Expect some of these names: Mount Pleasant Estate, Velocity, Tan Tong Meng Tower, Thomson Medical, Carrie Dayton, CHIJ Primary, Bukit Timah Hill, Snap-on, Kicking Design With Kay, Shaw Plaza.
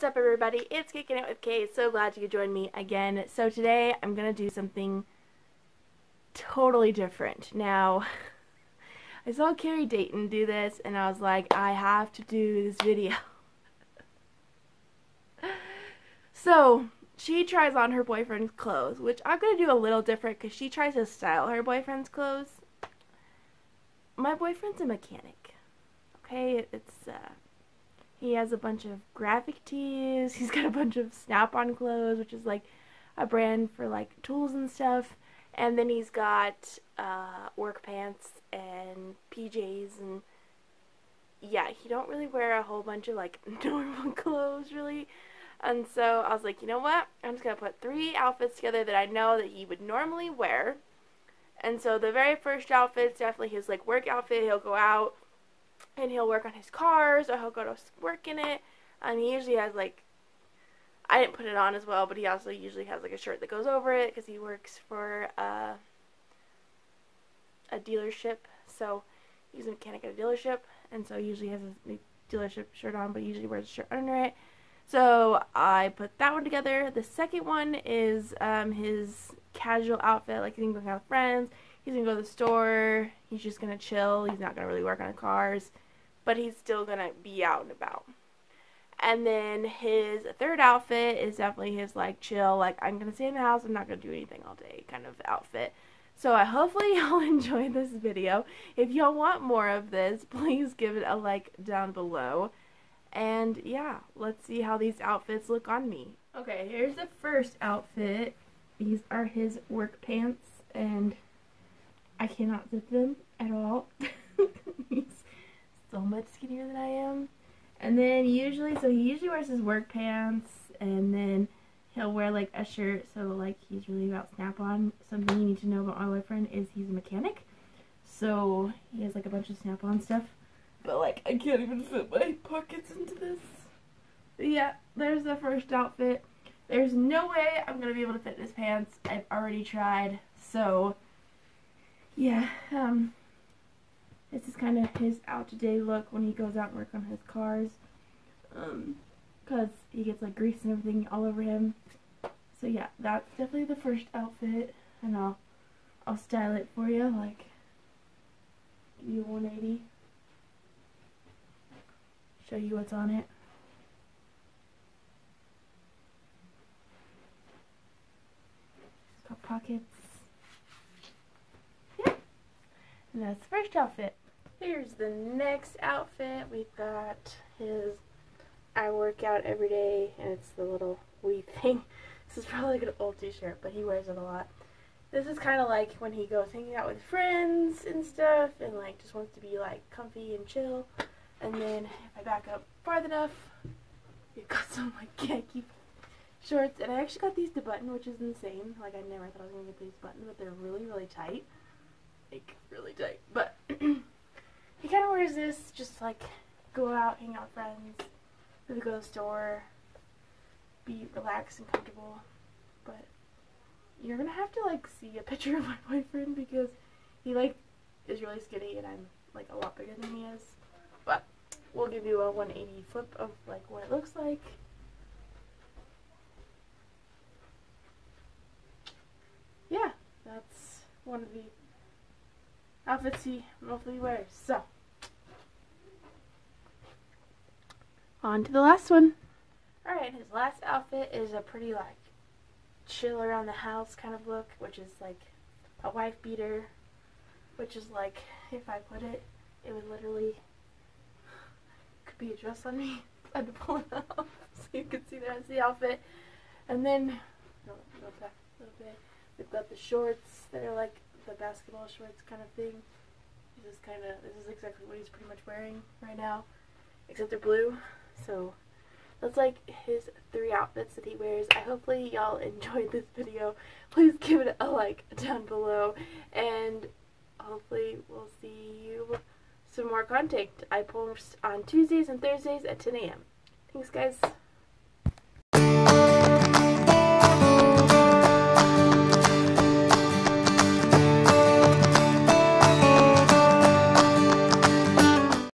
What's up, everybody? It's Kicking It with Kay. So glad you could join me again. So today I'm going to do something totally different. Now, I saw Carrie Dayton do this and I was like, I have to do this video. So, she tries on her boyfriend's clothes, which I'm going to do a little different because she tries to style her boyfriend's clothes. My boyfriend's a mechanic. Okay, he has a bunch of graphic tees, he's got a bunch of Snap-on clothes, which is like a brand for like tools and stuff, and then he's got work pants and PJs, and yeah, he don't really wear a whole bunch of like normal clothes really. And so I was like, you know what, I'm just gonna put three outfits together that I know that he would normally wear. And so the very first outfit's definitely his like work outfit. He'll go out and he'll work on his cars, or he'll go to work in it, and he usually has like, I didn't put it on as well, but he also usually has like a shirt that goes over it, because he works for a dealership, so he's a mechanic at a dealership, and so he usually has a dealership shirt on, but he usually wears a shirt under it, so I put that one together. The second one is his casual outfit, like he's going out with friends, he's going to go to the store, he's just going to chill, he's not going to really work on cars, but he's still going to be out and about. And then his third outfit is definitely his like chill, like I'm going to stay in the house, I'm not going to do anything all day kind of outfit. So hopefully y'all enjoy this video. If y'all want more of this, please give it a like down below. And yeah, let's see how these outfits look on me. Okay, here's the first outfit. These are his work pants, and I cannot zip them at all. He's so much skinnier than I am. And then he usually wears his work pants, and then he'll wear like a shirt, so like he's really about Snap-on. Something you need to know about my boyfriend is he's a mechanic, so he has like a bunch of Snap-on stuff, but like I can't even fit my pockets into this. Yeah, there's the first outfit. There's no way I'm gonna be able to fit his pants. I've already tried, so yeah, this is kind of his out-to-day look when he goes out and work on his cars, because he gets like grease and everything all over him. So yeah, that's definitely the first outfit, and I'll style it for you, like, give you a 180, show you what's on it. It's got pockets. And that's the first outfit. Here's the next outfit. We've got his I work out every day, and it's the little wee thing. This is probably like an old t-shirt, but he wears it a lot. This is kind of like when he goes hanging out with friends and stuff, and like just wants to be like comfy and chill. And then if I back up far enough, you've got some like khaki shorts. And I actually got these to button, which is insane. Like I never thought I was going to get these buttoned, but they're really, really tight. Like, really tight, but he kind of wears this just like go out, hang out with friends, maybe go to the store, be relaxed and comfortable. But you're gonna have to like see a picture of my boyfriend, because he like is really skinny and I'm like a lot bigger than he is, but we'll give you a 180 flip of like what it looks like. Yeah, that's one of the outfits he mostly wears. So, on to the last one. Alright, his last outfit is a pretty like chill around the house kind of look, which is like a wife beater, which is like, if I put it, it would literally could be a dress on me. I had to pull it off so you could see that's the outfit. And then go back a little bit. We've got the shorts that are like the basketball shorts kind of thing. This is exactly what he's pretty much wearing right now, except they're blue. So that's like his three outfits that he wears. I hopefully y'all enjoyed this video. Please give it a like down below, and hopefully we'll see you some more content. I post on Tuesdays and Thursdays at 10 a.m. Thanks, guys.